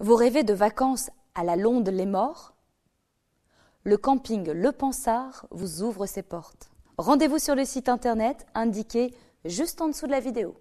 Vous rêvez de vacances à la Londe Les Maures? Le camping Le Pansard vous ouvre ses portes. Rendez-vous sur le site internet indiqué juste en dessous de la vidéo.